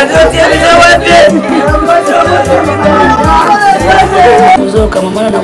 Le père des orphelins, je sais. Ne déçois pas. On va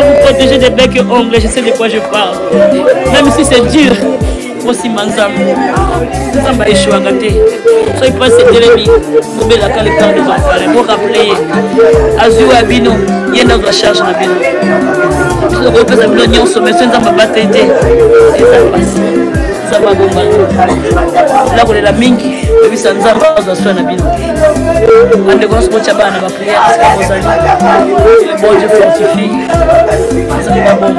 vous protéger des becs et ongles. Je sais de quoi je parle. Même si c'est dur, aussi manzam. Ça m'a échoué à gâter. Soyez pas ces télémis. Vous mettez la cale des enfants. Vous rappelez. Azou Abino. Il y a une autre charge à Abino. Je ne représente pas l'oignon sommet. Ça ne va pas t'aider. Et ça passe. Ça va bon mal. Là, vous avez la mingi. Et puis ça ne va pas se faire à Abino. Quand les grands se motivent à ma prière, parce que vous allez, le bon Dieu fortifie, ça va bon,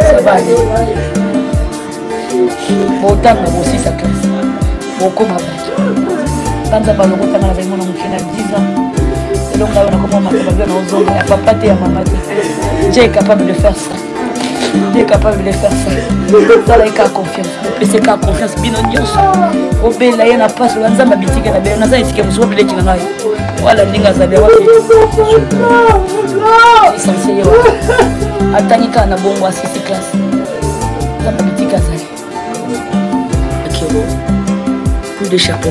ça va aller. Pour tant que aussi ça casse, pour comment faire? Quand ça va le route à la réunion, on a 10 ans. Et donc là, on a commencé à faire nos zones. Papa et maman, Dieu est capable de faire ça. Dieu est capable de faire ça. Ça là, il y a confiance. Mais c'est qu'à confiance, bien au bien là, il y a pas sur la zone habitique, il y a bien la zone étiquée, vous savez les chinois. Voilà, n'inga zabe wa. Essentiel. Atangika na bongo asisi classe. Zone habitique azali. Akiro. Coup de chapeau.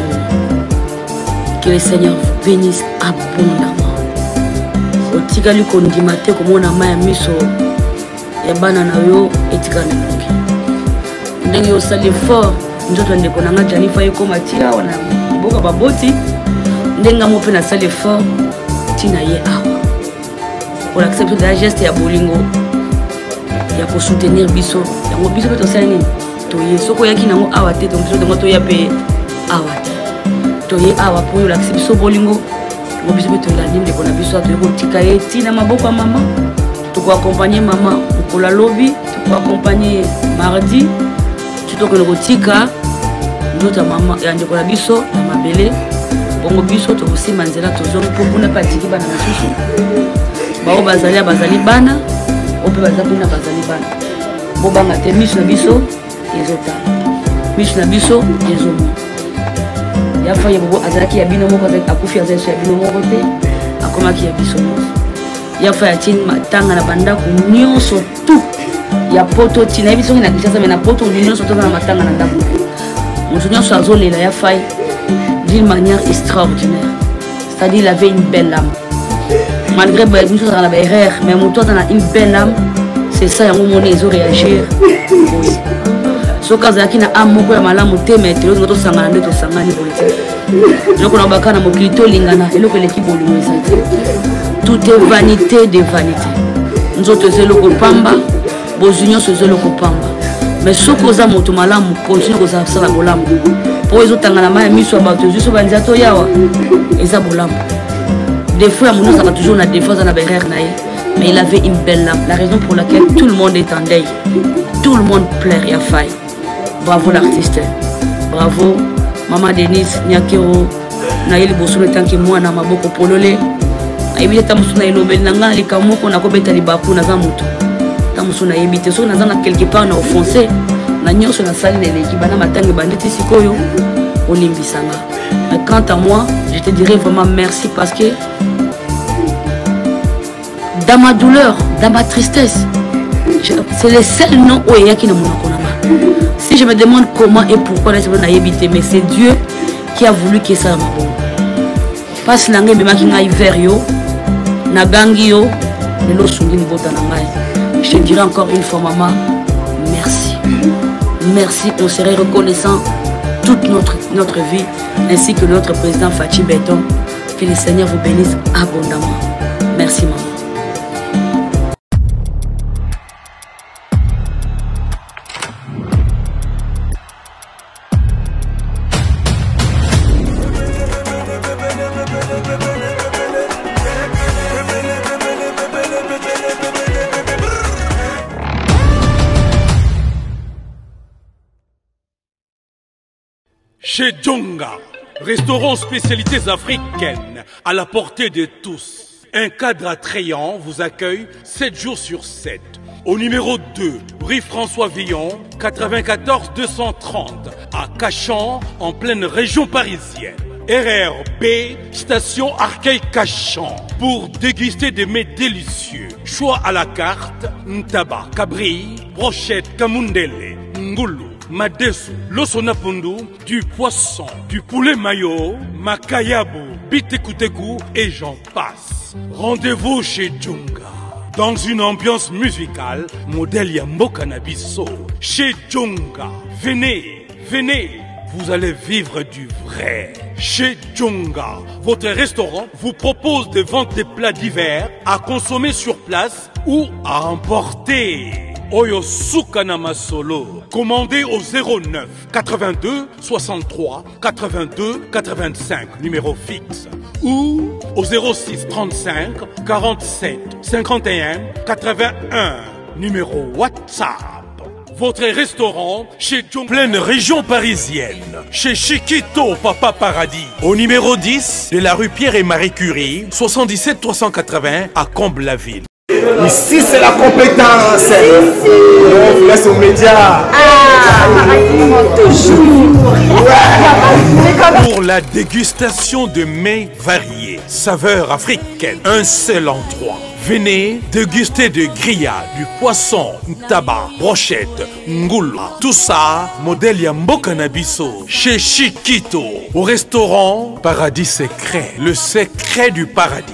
Que le Seigneur vous bénisse abondamment. Otika lui kondimate comme on a ma miso. Ya bana na yo etika na bongo. Ndenge yo sali fort. Njoto ndeko nanga janifa yuko matia wana mboka baboti ndenga mope na sale fort tina ye awa wala accepte la geste ya bolingo ya ko soutenir biso ya ngo biso peto sala nini to ye soko yaki nango awa te to biso dongo to ya pe awa te to ye awa po yo accepte so bolingo ngo biso peto la nini ndeko na biso to ko tika ye tina maboko mama to ko accompagner mama ko la lobby to ko accompagner mardi. Donc le gotika, notre maman et André Kolabiso, ma belle, Bongo Biso, tu aussi manzela toujours pour qu'on ne pas dire bana masusu. Bao bazalia bazali bana, ope bazabuna bazali bana. Bo banga te miss na biso, ezota. Miss na biso, ezomo. Ya fa ya bo azaki ya bino moko avec akufi azaki ya bino moko te, akoma ki ya biso. Ya fa ya tin matanga na banda ku nyonso tout. Il y a poto tina et bisongi na Kinshasa mais na poto union surtout na matanga na ndako. Mon souvenir sur zone là ya faille d'une manière extraordinaire. C'est-à-dire il avait une belle âme. Malgré bah nous dans la erreur mais mon toi dans une belle âme, c'est ça à un moment ils ont réagir. Tout est vanité des vanités. Nous autres, c'est le copamba, vos unions, c'est le copamba. Mais ce que vous avez, continue à faire ça. Pour les autres, vous avez mis sur la batterie, sur la batterie, et ça, vous l'avez. Des fois, ça va toujours la défense à la barrière, mais il avait une belle lame. La raison pour laquelle tout le monde est en deuil. Tout le monde pleure, il y a faille. Bravo l'artiste. Bravo, Maman Denise Nyakero. Naïl Bosso, le temps que moi, je suis beaucoup pololé. Ayebi tamusuna ilobelanga likamoko na kobeta libaku na zamuto tamusuna yebite so na zana quelque part na offensé na nyoso na salle de l'équipe bana matangi banditi sikoyo olimbisanga. Mais quant à moi, je te dirais vraiment merci parce que dans ma douleur, dans ma tristesse, c'est le seul nom oya qui na monako nama. Si je me demande comment et pourquoi na sibona yebite, mais c'est Dieu qui a voulu que ça m'abonde. Passe l'anglais mais maquina hiver yo. Nagangio, je te dirai encore une fois, maman, merci. Merci, on serait reconnaissant toute notre vie, ainsi que notre président Fatih Béton. Que le Seigneur vous bénisse abondamment. Merci, maman. Chez Djunga, restaurant spécialités africaines, à la portée de tous. Un cadre attrayant vous accueille 7 jours sur 7. Au numéro 2, rue François Villon, 94 230, à Cachan, en pleine région parisienne. RRB, station Arcueil-Cachan, pour déguster des mets délicieux. Choix à la carte, ntaba, cabri, brochette, kamundele, ngoulou. Madesu, l'osonapundu, du poisson, du poulet mayo, makayabu, bitekuteku et j'en passe. Rendez-vous chez Djunga. Dans une ambiance musicale, modèle Yambo Cannabiso. Chez Djunga. Venez, venez, vous allez vivre du vrai. Chez Djunga, votre restaurant vous propose des ventes de plats divers à consommer sur place ou à emporter. Oyo Sukanama Solo. Commandez au 09 82 63 82 85, numéro fixe. Ou au 06 35 47 51 81, numéro WhatsApp. Votre restaurant chez John. Pleine région parisienne. Chez Chiquito, Papa Paradis. Au numéro 10 de la rue Pierre et Marie Curie, 77 380 à Comble-la-Ville. Ici, c'est la compétence. On vous laisse aux médias. Toujours. Pour la dégustation de mets variés, saveurs africaines, un seul endroit. Venez déguster de grillades, du poisson, tabac, brochette, ngoula. Tout ça, modèle Yambo Cannabiso. Chez Chiquito, au restaurant Paradis Secret. Le secret du paradis.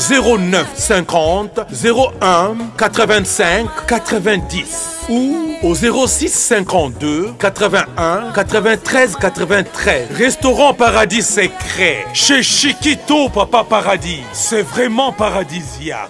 09 50 01 85 90 ou au 06 52 81 93 93. Restaurant Paradis Secret. Chez Chiquito, Papa Paradis. C'est vraiment paradisiaque.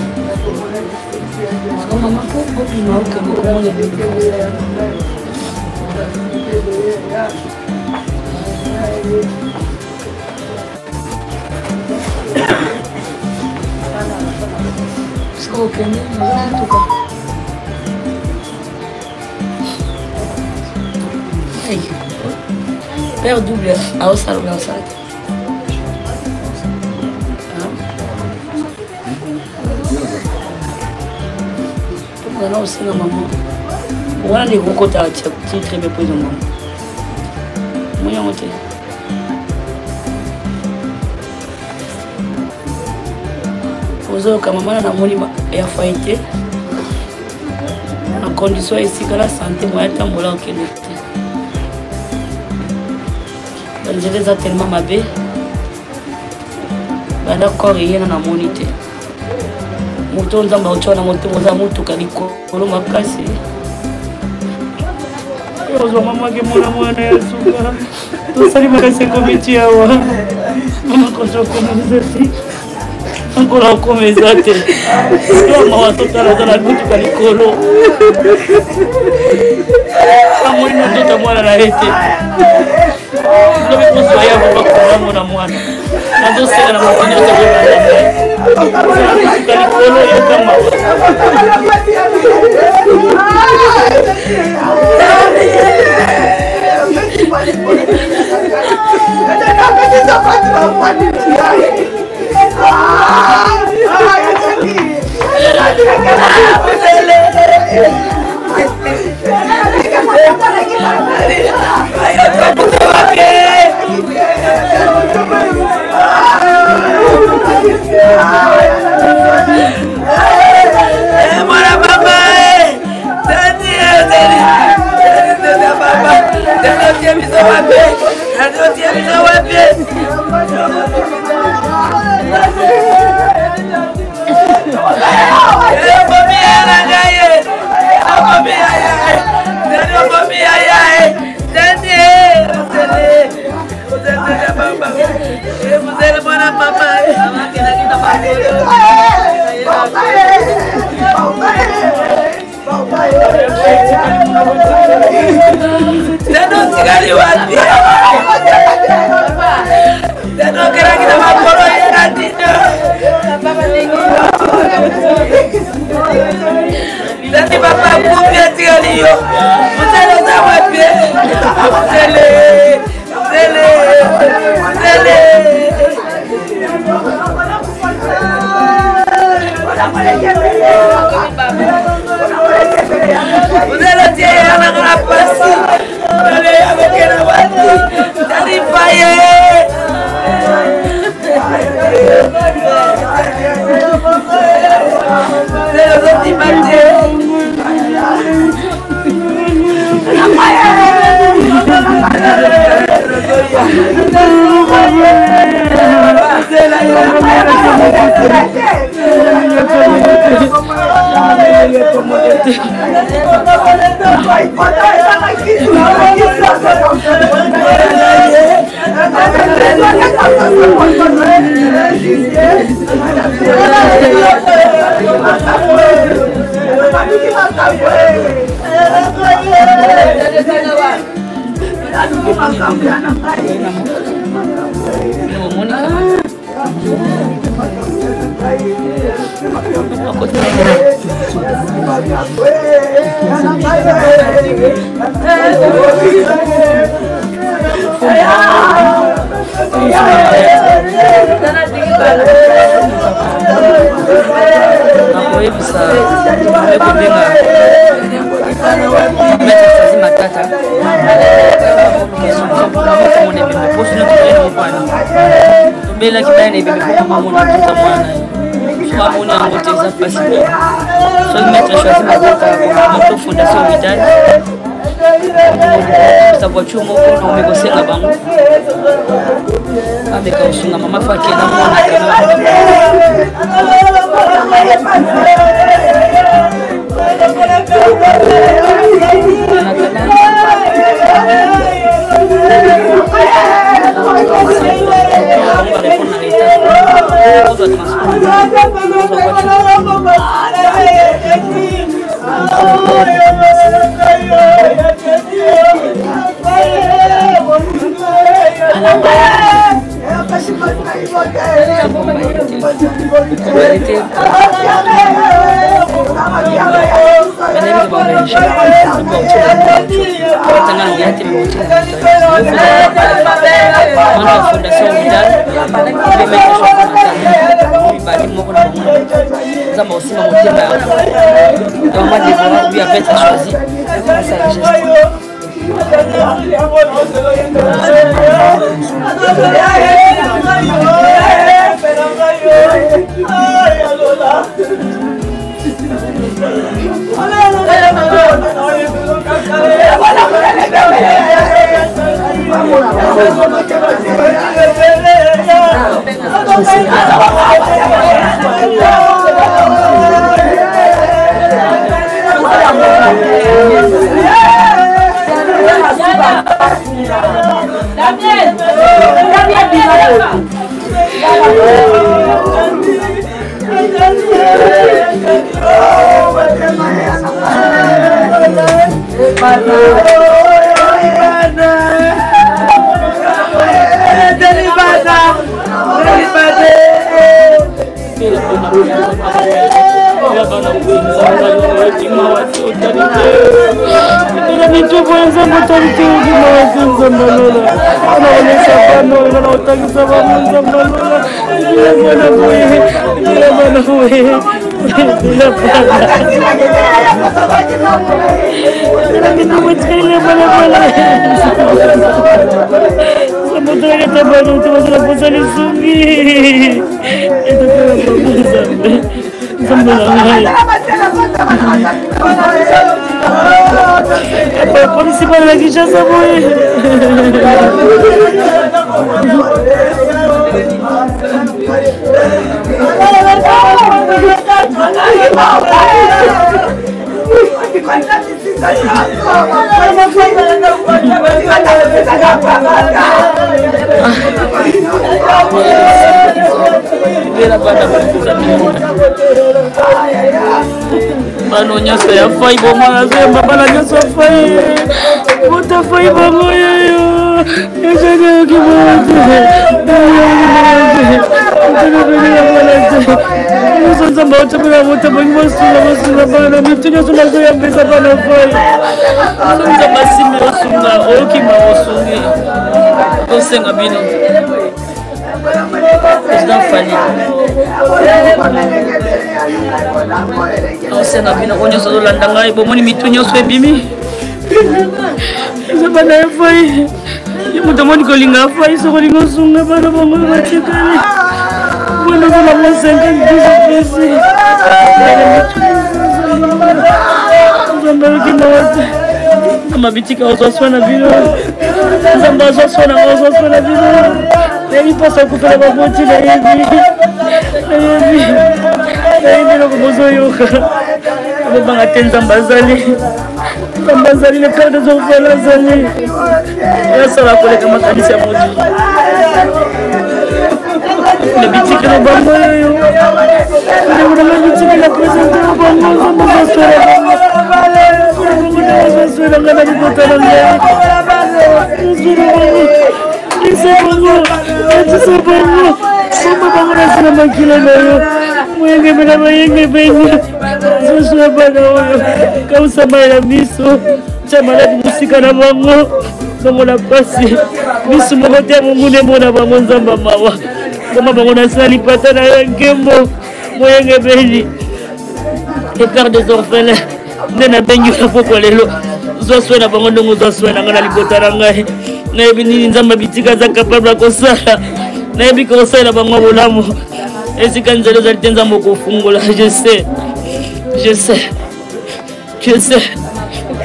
Je sais.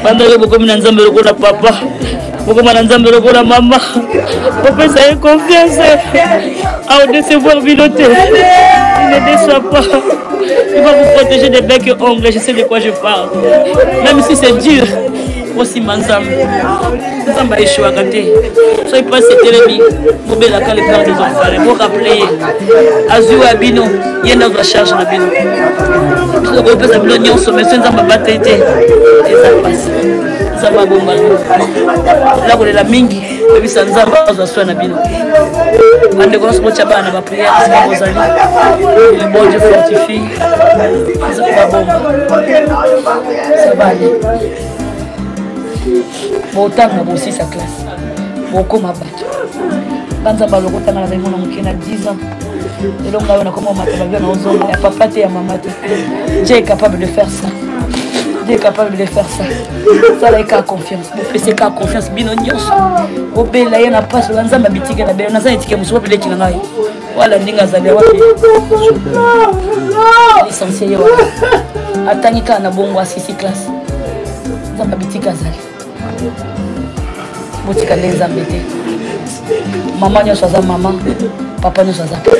Bandage beaucoup de gens me regardent papa, beaucoup de gens me regardent maman. Papa, ça est confiance. À décevoir Viloté, il ne déçoit pas. Il va vous protéger des becs et ongles. Je sais de quoi je parle. Même si c'est dur, aussi manzam. Manzam va échouer à gâter. Soyez pas sétérés, vous mettez la cale et perdez des enfants. Vous rappelez, Azou Abino, il y a notre charge en Abino. Nous avons besoin de l'oignon, mais ce n'est pas ma tête. Et ça passe. Ça va bon mal. Là, vous avez la mingi, mais ça ne va pas se faire en Abino. Quand les grands se motivent à la prière, c'est pas vos amis. Le bon Dieu fortifie. Ça va bon mal. Ça va aller. Mon temps n'a aussi sa classe. Beaucoup m'a battu. Quand ça va le retour, on avait mon oncle à 10 ans. Et donc là, on a commencé à travailler dans nos hommes. Et papa, t'es à maman. Dieu est capable de faire ça. Ça, là, il y a confiance. C'est qu'il y a confiance. Là, il y a pas de problème. Maman ne soit maman, papa ne soit papa.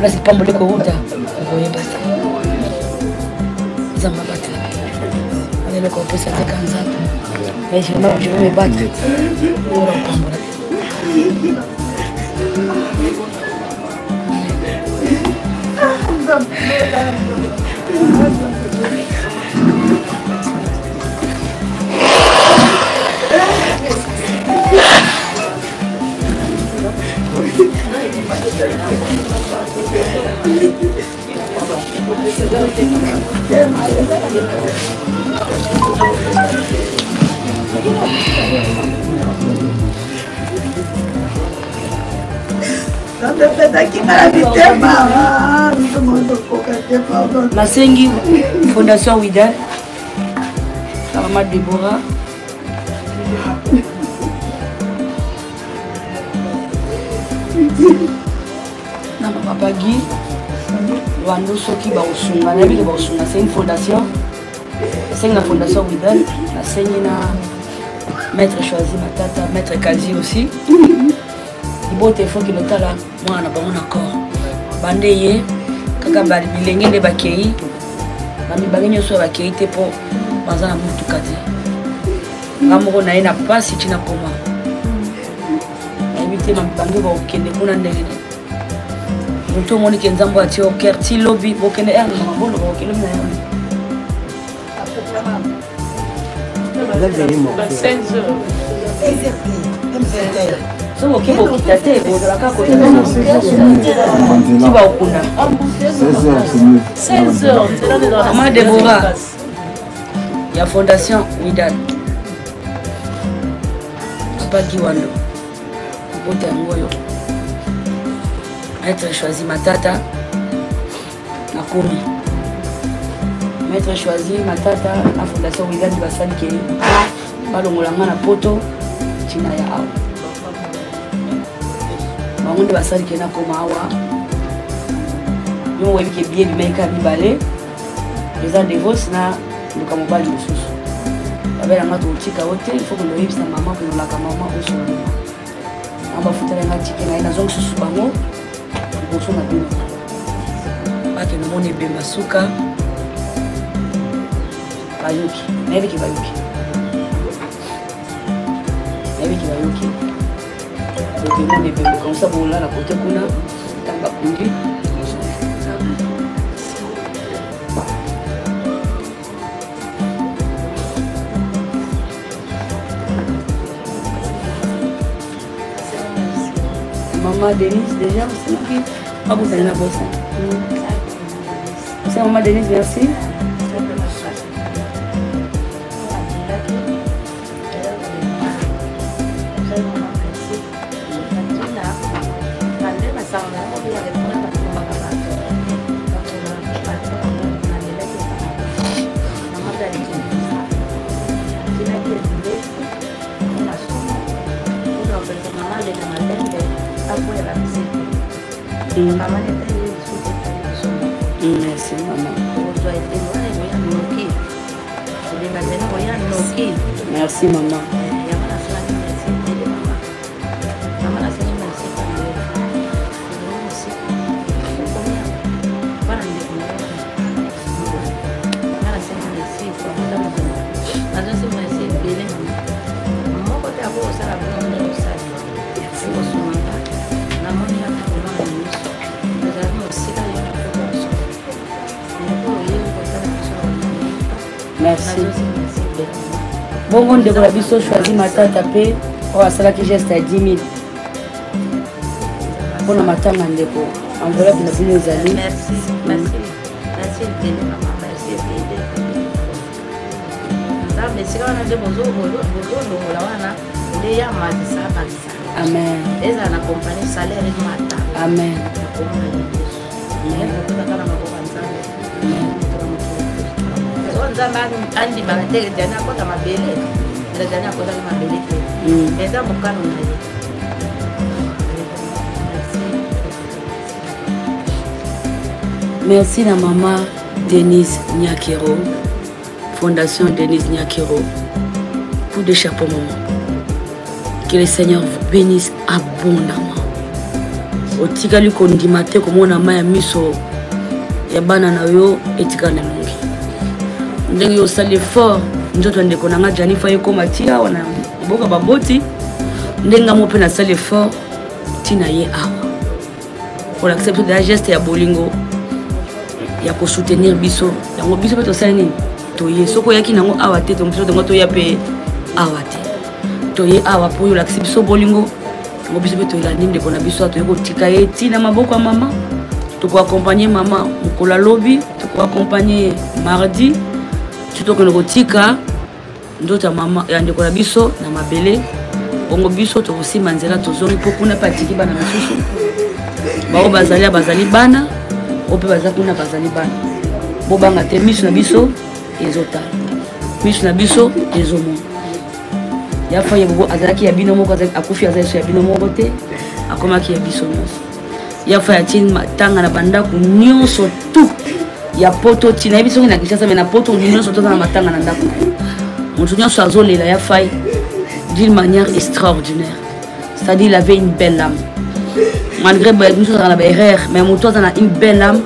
Là, c'est pas mon déco. Vous voyez pas ça. Zamba battre. On est le corps pour ça. Mais je vais me battre. La Sengi Fondation Widal, Karma Déborah. C'est une fondation. C'est une fondation Widal. C'est une Maître Choisi, ma tata, Maître Kazi aussi. Il y a un téléphone qui est là. Moi, je n'ai pas mon accord. Bandeye, kaka balingé les bakei. Bami balingé sur la bakei, t'es pour. Bazan a moutu kati. Ramoro na ina pas si tu n'as pas moi. Évitez ma bangue va au kende pour n'enlever. Tout le monde qui est dans boîte au cœur, ti lobby, au kende air, maman, bon, au kende air. 16h. C'est bon, qui t'a été, vous avez la carte. Qui va au Kuna 16h, c'est là dedans. Maman Déborah, il y a Fondation Midal. Papa Guiwano, Bote Angoyo. Maître Choisi, ma tata, Nakomi. Maître Choisi, ma tata, la Fondation Midal du Bassan Kéli. Balongolanga na Poto, Tinaya Aou. On va s'arrêter qui est là comme Awa. Nous on est bien du mec à Bibalé. Les uns des vôtres là, nous comme on parle de choses. Avec la matou qui caoté, il faut que le rive sa maman que nous la maman au sol. On va foutre la matou qui est là donc sous bango. Pour son abîme. Parce que le monde est bien masuka. Bayuki, mais avec Bayuki. Maman Denise, déjà, aussi, ah, vous allez la bosser. C'est maman Denise, merci. Merci maman. Merci maman. Merci. Bon, on devrait choisir ma tante à paix. On va faire un geste à 10 000. Bon, on va faire un rendez-vous. On va faire un nos amis. Merci. Merci. Merci. Merci. Amen. Amen. Je suis en train de faire des choses. Merci la maman Denise Nyakero, Fondation Denise Nyakero. Coup de chapeau, maman. Que le Seigneur vous bénisse abondamment. Au Tigali Kondimate, comme on a miso, Yabananayo et Tiganelongi. Ndengo sali fort njoto ndeko nanga jani fayo koma tia wana boka baboti ndenga mope na sali fort tina ye awa pour accepter la geste ya bolingo ya ko soutenir biso yango biso peto sani to ye soko yaki nango awa te to biso dongo to ya pe awa te to ye awa pour yo l'accepter so bolingo ngo biso peto la nim de kona biso to yeko tika ye tina maboko mama to ko accompagner mama mokola lobby to ko accompagner mardi. Tu t'en as d'autres mamans, et on a biso, na mabele, on a biso, tu aussi manzela, tu zori, pour qu'on n'a pas de bana masusu. Bao bazalia bazali bana, ope bazakuna bazali bana. Bobanga te misu na biso, ezota. Misu na biso, ezomo. Ya fa yebo azaki ya binomo ko akufi azaki ya binomo bote, akoma ki ya biso nos. Ya fa ya tin tanga na banda ku nyonso tout. Il y a poto tina et bisongi na Kinshasa mais na poto union surtout na matanga na ndako. Mon souvenir sur zone il a failli d'une manière extraordinaire. C'est-à-dire il avait une belle âme. Malgré nous sommes dans la erreur mais mon toi a une belle âme.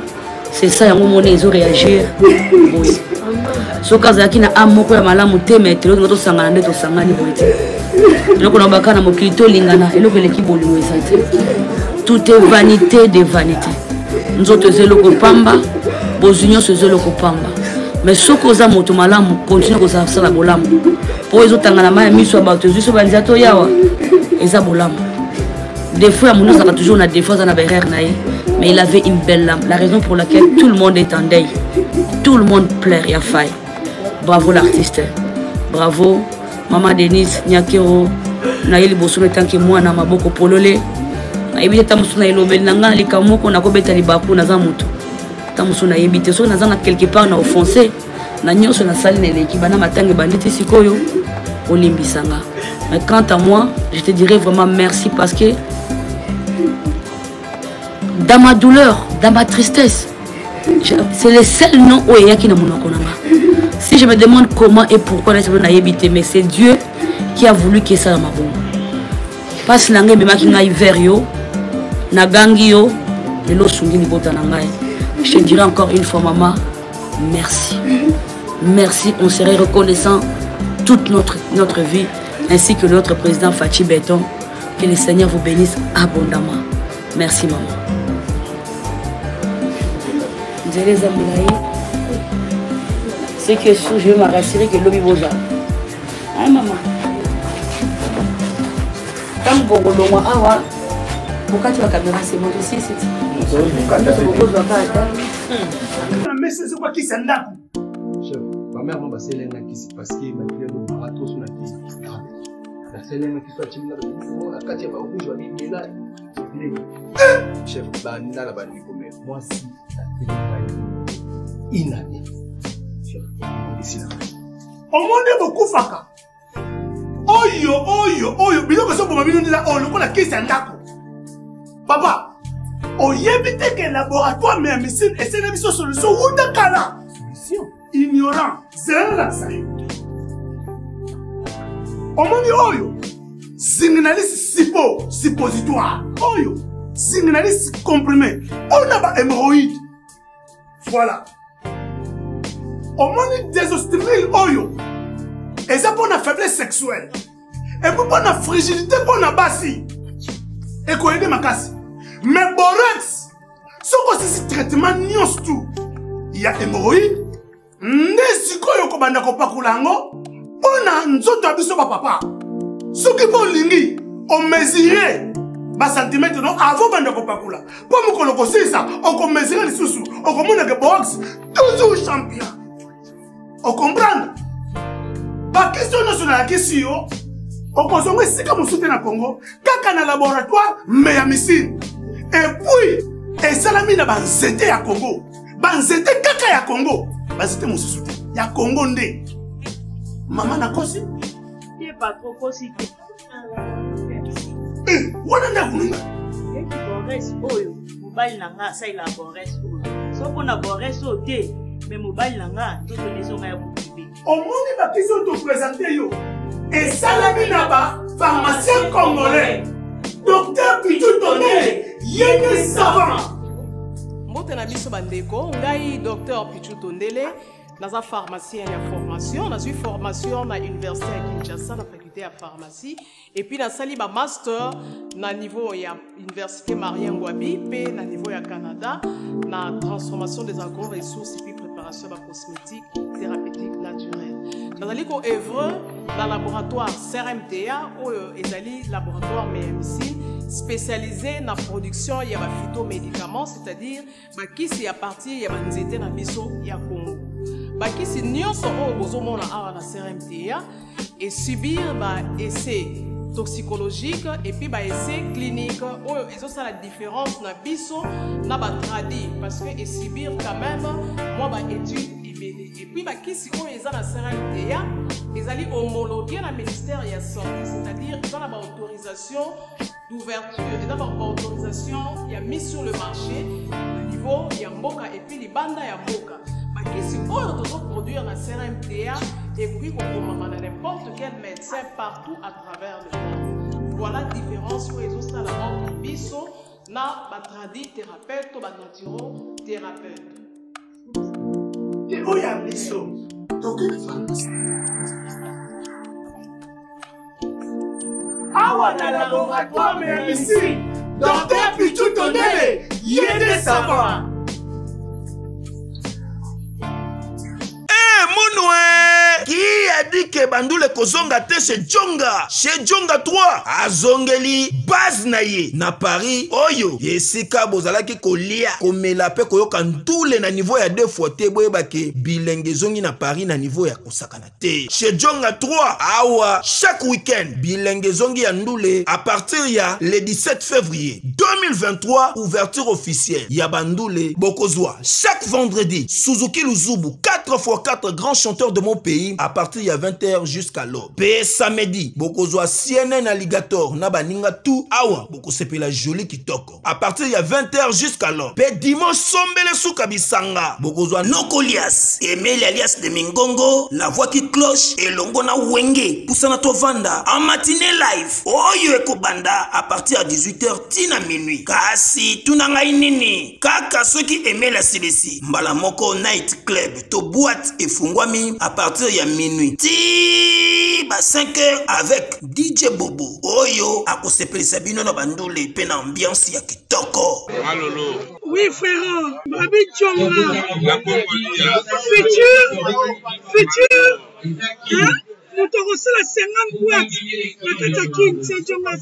C'est ça yango moné ils ont réagir. Soka zaki na amoko ya malamu te mais telo ngoto sangana ndeto sangani boite. Eloko na bakana mokili to lingana eloko leki bolingo esati. Tout est vanité des vanités. Nous autres eloko pamba Bos unions se zolo kopamba. Mais ce que nous avons malamu continue à faire la bolam. Pour les autres angana ma miso abattu juste sur les ato yawa. Eza bolam. Des fois mon nous a toujours na défense na berrer naï. Mais il avait une belle lame. La raison pour laquelle tout le monde est en deuil. Tout le monde plaire ya faille. Bravo l'artiste. Bravo maman Denise Nyakero. Naïli bosone tant que moi na maboko pololé. Naïbi tamusuna ilobe nanga likamoko na kobeta libaku na zamuto. Tamusuna yebite so nazana quelque part na offensé na nyonso na salle na l'équipe bana matange banditi sikoyo olimbisanga. Mais quant à moi, je te dirais vraiment merci parce que dans ma douleur, dans ma tristesse, c'est le seul nom oya qui na monoko nanga. Si je me demande comment et pourquoi na sabona yebite mais c'est Dieu qui a voulu que ça ma bon. Parce na ngé bema ki ngai verio na gangio le lo sungi ni botana ngai. Je te dirai encore une fois, maman, merci. Merci, on serait reconnaissant toute notre vie ainsi que notre président Fatih Béton. Que le Seigneur vous bénisse abondamment. Merci maman. Je les aime. C'est que je vais me rassurer que l'homme est beau. Hein maman? Quand vous avez le droit, pourquoi tu as la caméra? C'est mon dossier, c'est dit. Mais c'est quoi qui s'en a? Ma mère m'a passé l'un qui s'est passé, ma fille a un bateau sur la fille. C'est les mecs qui sont à Timina, la Katia va rouge, va bien là. Chef, bah, Nina la banni, mais moi, si la télé est inanée, ici là. Au monde est beaucoup faka. Oyo, oyo, oyo, bien que ce soit pour ma vie, là, on le connaît qui s'en a. Papa, on y évite qu'un laboratoire met un missile et c'est une mission solution ou d'un cala. Solution ignorant, c'est là, ça y est. Omoni oyo signaliste sipo suppositoire oyo signaliste comprimé on a pas hémorroïde voilà omoni désostril oyo et ça pour la faiblesse sexuelle et pour la fragilité pour la bassi et qu'on aide ma casse mais borex soko si traitement nions tout il y a hémorroïde nesiko yo ko banda ko pakulango. On a un autre abus sur papa. Ce qui est lingi, on mesurait bas centimètres avant de faire papa. Pour me colocoser ça, on mesurait les sous-sous, on commande les box, toujours champion. On comprend. Pas question de la question, on consomme si comme on soutient le Congo, quand on a un laboratoire, mais à missile. Et puis, et salami n'a pas zété à Congo. Ban zété kaka à Congo. Ban zété mon soutien. Il y a Congo ndé. Maman a cossi? Tu n'es pas trop cossi. Eh, voilà la bourresse. Et qui borresse, oh, mobile nanga, ça il a borresse, oh. Sauf qu'on a borresse au thé, mais mobile nanga, tout le maison a bouclé. Au monde, il va qu'ils ont tout présenté, yo. Et Salami Naba, pharmacien congolais, docteur Pitou Tonné, yéné savant. Mbote na biso bandeko, ngai docteur Pitou Tonné. Dans la pharmacie, il y a formation. Dans une formation à l'université à Kinshasa, dans la faculté de pharmacie. Et puis, dans le master, dans le niveau de l'université Marien Ngouabi, puis dans le niveau du Canada, dans la transformation des agro-ressources et puis préparation de la cosmétique, thérapeutique, naturelle. Dans le œuvre, dans le laboratoire CRMTA, où le laboratoire MMC, spécialisé dans la production de phytomédicaments, c'est-à-dire, qui s'est apparti, il y a des étés dans le Congo. Qui si nous sommes au à la CRMTA et subir des essais toxicologiques et puis des essais cliniques. C'est la différence dans le traduit parce que subir quand même, moi, études et puis qui si on est à la CRMTA, ils allaient homologuer le ministère de la Santé, c'est-à-dire dans la autorisation d'ouverture et dans la autorisation, il y a mis sur le marché au niveau, il y a Mboka et puis les bandes à Mboka. Et si on a toujours produire la CRMTA et puis qu'on commande n'importe quel médecin partout à travers le monde. Voilà la différence où les autres sont là-bas. Ils sont là, tradis thérapeutes ou naturaux thérapeutes. Et où il y a des choses? Donc, il y a un laboratoire, mais il y a ici. Docteur Pichou Tonné, il y a des savants. Qui a dit que Bandoule Kozonga te chez Djunga? Chez Djunga 3, à Zongeli, base naye, na Paris, oyo, yesika bozala ki kolia, komela pe koyoka ndule na niveau ya 2 fois te boye bake, bilenge zongi na Paris na niveau ya kosakana te. Chez Djunga 3, awa, chaque week-end, bilenge zongi ya ndule, à partir ya le 17 février 2023, ouverture officielle, ya Bandoule, Bokozwa, chaque vendredi, Suzuki Luzubu, 4x4 grands chanteurs de mon pays, à partir de 20h jusqu'à l'aube. P samedi, bokozwa CNN Alligator, nabaninga tout awa, bokosepe la jolie kitoko. À partir de 20h jusqu'à l'aube. P dimanche sombele soukabisanga, bokozwa Nokolias, Emile Alias de Mingongo, la voix qui cloche et longona Wenge Poussana tovanda en matinée live. Oyo ekobanda à partir de 18h tina minuit. Kasi tunanga inini, kaka ceux qui aimaient la CDC, Mbalamoko Night Club, to boîte et fungwami à partir de minuit. ba 5 heures avec DJ Bobo Oyo akosepelisa bino na bandule pe na ambiance ya kitoko. Malolo. Oui frère, Babi Djunga. La Congolia. Futur. Hein? Nous te recevons la 50 boîtes. La Katakin, c'est Djunga.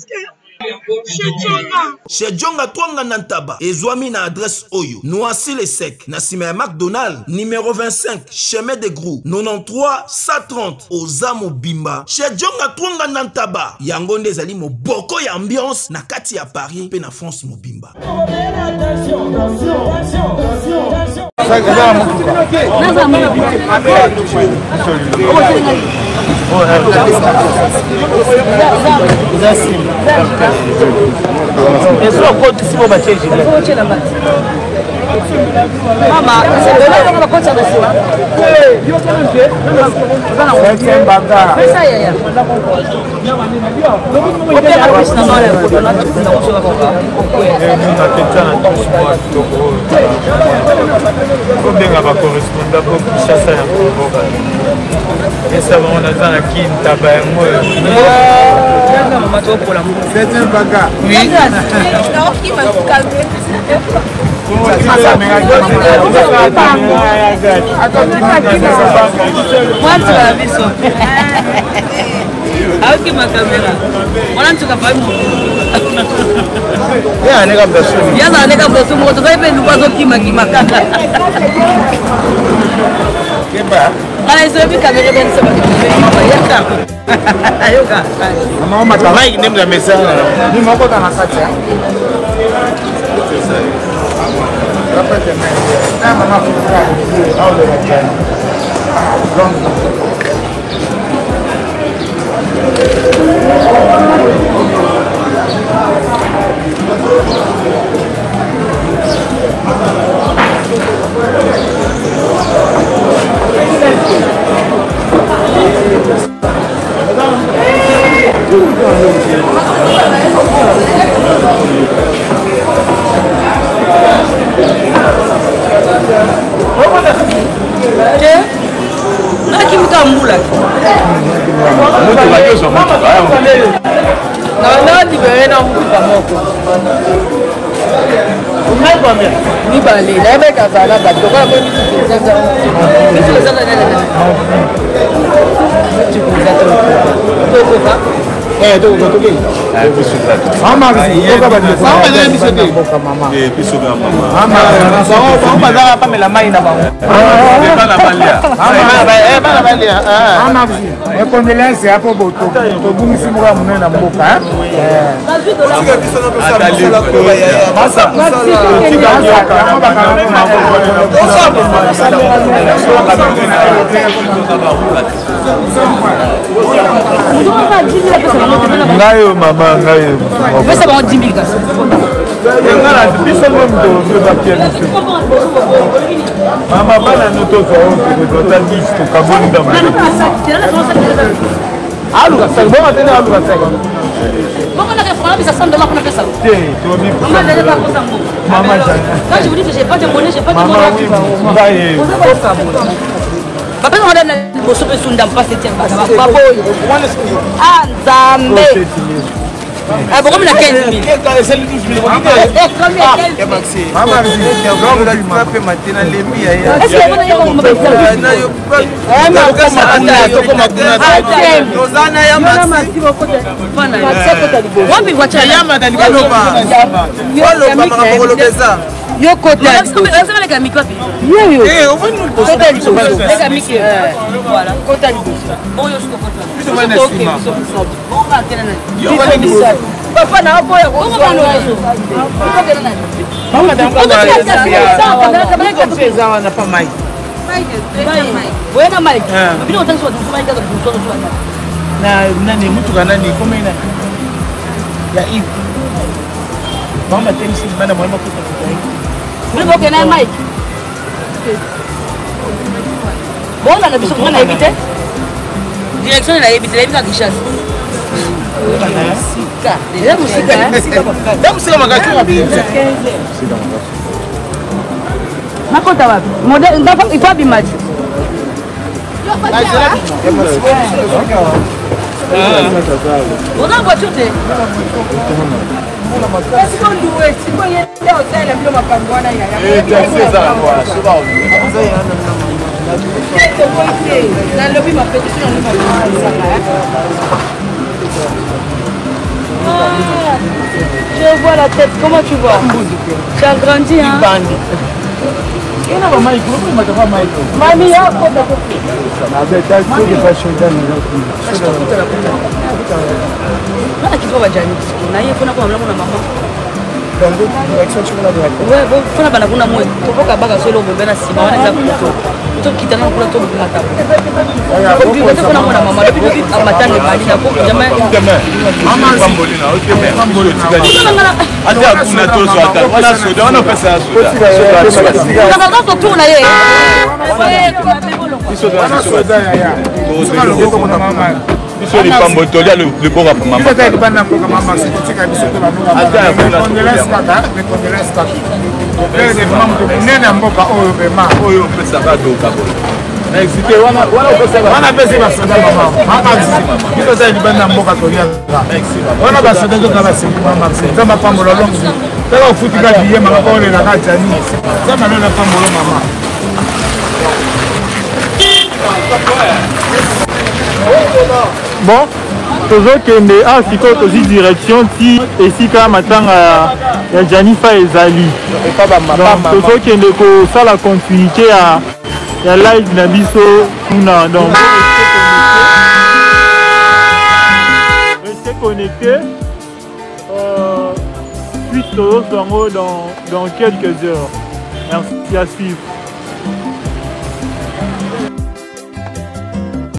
Chez Djunga Twanga Nantaba, Ezwami na adresse Oyo, Noisy les Secs, Nassime McDonald, numéro 25, chemin de Grou, 93 130, Ozamo Bimba. Chez Djunga Twanga Nantaba, Yangonde Zali mo boko ya ambiance, na kati ya Paris, pe na France mo Bimba. On a voiture de. Est-ce qu'on louait? Si on y était au tel, on va pas voir là. Je vois la tête, comment tu vois? Tu as grandi, hein? Mamie, les femmes botolières, le bon rapport. Maman, c'est que maman, c'est que bon, toujours que mais ah si toi aussi direction si et si quand maintenant la Janifa et Zali. Donc toujours que ne que ça la continuité à la live Nabiso non donc rester connecté puis toujours dans quelques heures. Merci à suivre.